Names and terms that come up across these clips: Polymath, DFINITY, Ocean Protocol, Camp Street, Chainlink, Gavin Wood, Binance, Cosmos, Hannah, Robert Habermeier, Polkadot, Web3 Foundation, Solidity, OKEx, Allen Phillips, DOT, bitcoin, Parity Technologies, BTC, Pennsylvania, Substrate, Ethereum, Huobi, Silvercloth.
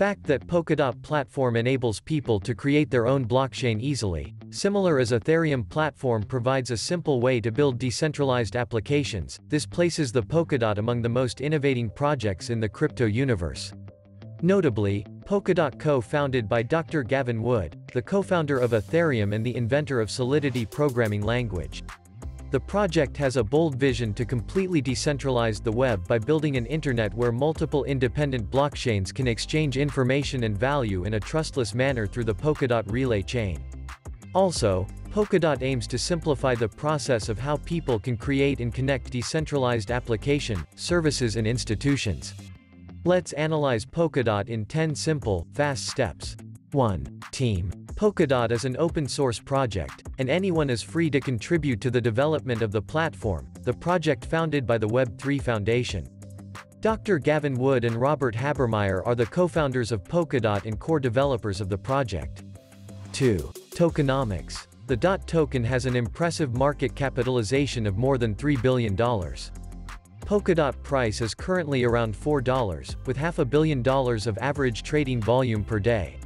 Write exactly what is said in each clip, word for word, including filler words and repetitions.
fact that Polkadot platform enables people to create their own blockchain easily, similar as Ethereum platform provides a simple way to build decentralized applications, this places the Polkadot among the most innovating projects in the crypto universe. Notably, Polkadot co-founded by Doctor Gavin Wood, the co-founder of Ethereum and the inventor of Solidity programming language. The project has a bold vision to completely decentralize the web by building an internet where multiple independent blockchains can exchange information and value in a trustless manner through the Polkadot relay chain. Also, Polkadot aims to simplify the process of how people can create and connect decentralized applications, services and institutions. Let's analyze Polkadot in ten simple, fast steps. one. Team. Polkadot is an open-source project, and anyone is free to contribute to the development of the platform, the project founded by the Web three Foundation. Doctor Gavin Wood and Robert Habermeier are the co-founders of Polkadot and core developers of the project. two. Tokenomics. The D O T token has an impressive market capitalization of more than three billion dollars. Polkadot price is currently around four dollars, with half a billion dollars of average trading volume per day.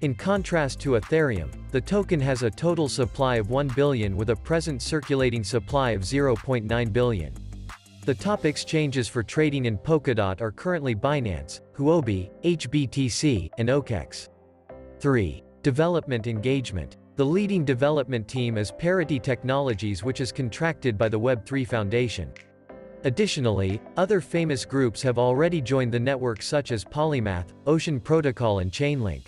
In contrast to Ethereum, the token has a total supply of one billion with a present circulating supply of zero point nine billion. The top exchanges for trading in Polkadot are currently Binance, Huobi, H B T C, and OKEx. three. Development engagement. The leading development team is Parity Technologies, which is contracted by the Web three Foundation. Additionally, other famous groups have already joined the network such as Polymath, Ocean Protocol and Chainlink.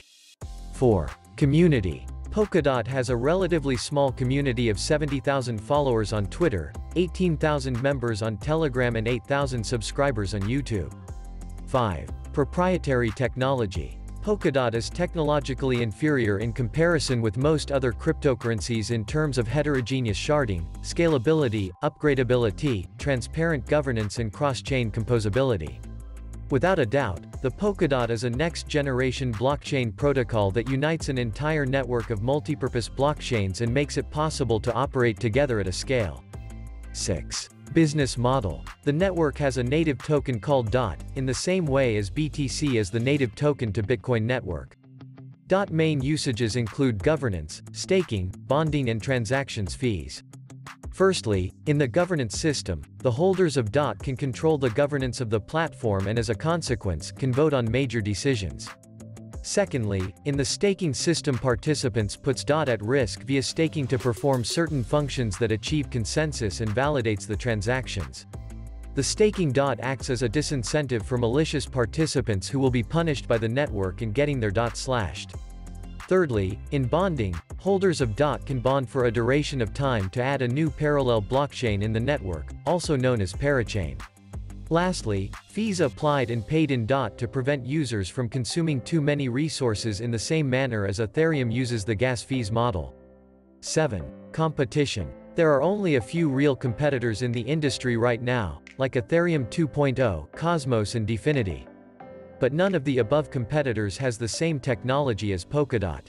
four. Community. Polkadot has a relatively small community of seventy thousand followers on Twitter, eighteen thousand members on Telegram and eight thousand subscribers on YouTube. five. Proprietary technology. Polkadot is technologically inferior in comparison with most other cryptocurrencies in terms of heterogeneous sharding, scalability, upgradability, transparent governance and cross-chain composability. Without a doubt, the Polkadot is a next-generation blockchain protocol that unites an entire network of multipurpose blockchains and makes it possible to operate together at a scale. six. Business model. The network has a native token called D O T, in the same way as B T C is the native token to Bitcoin network. D O T main usages include governance, staking, bonding and transactions fees. Firstly, in the governance system, the holders of D O T can control the governance of the platform and as a consequence, can vote on major decisions. Secondly, in the staking system, participants puts D O T at risk via staking to perform certain functions that achieve consensus and validates the transactions. The staking D O T acts as a disincentive for malicious participants who will be punished by the network in getting their D O T slashed. Thirdly, in bonding, holders of D O T can bond for a duration of time to add a new parallel blockchain in the network, also known as parachain. Lastly, fees applied and paid in D O T to prevent users from consuming too many resources in the same manner as Ethereum uses the gas fees model. seven. Competition. There are only a few real competitors in the industry right now, like Ethereum two point oh, Cosmos and DFINITY. But none of the above competitors has the same technology as Polkadot.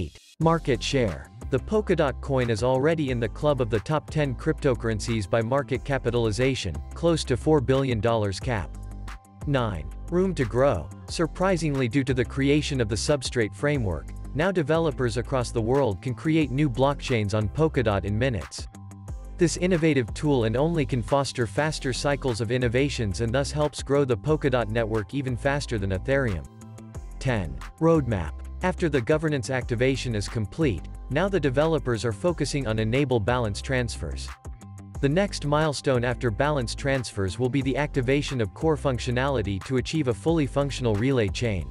eight. Market share. The Polkadot coin is already in the club of the top ten cryptocurrencies by market capitalization, close to four billion dollars cap. nine. Room to grow. Surprisingly, due to the creation of the Substrate framework, now developers across the world can create new blockchains on Polkadot in minutes. This innovative tool and only can foster faster cycles of innovations and thus helps grow the Polkadot network even faster than Ethereum. ten. Roadmap. After the governance activation is complete, now the developers are focusing on enable balance transfers. The next milestone after balance transfers will be the activation of core functionality to achieve a fully functional relay chain.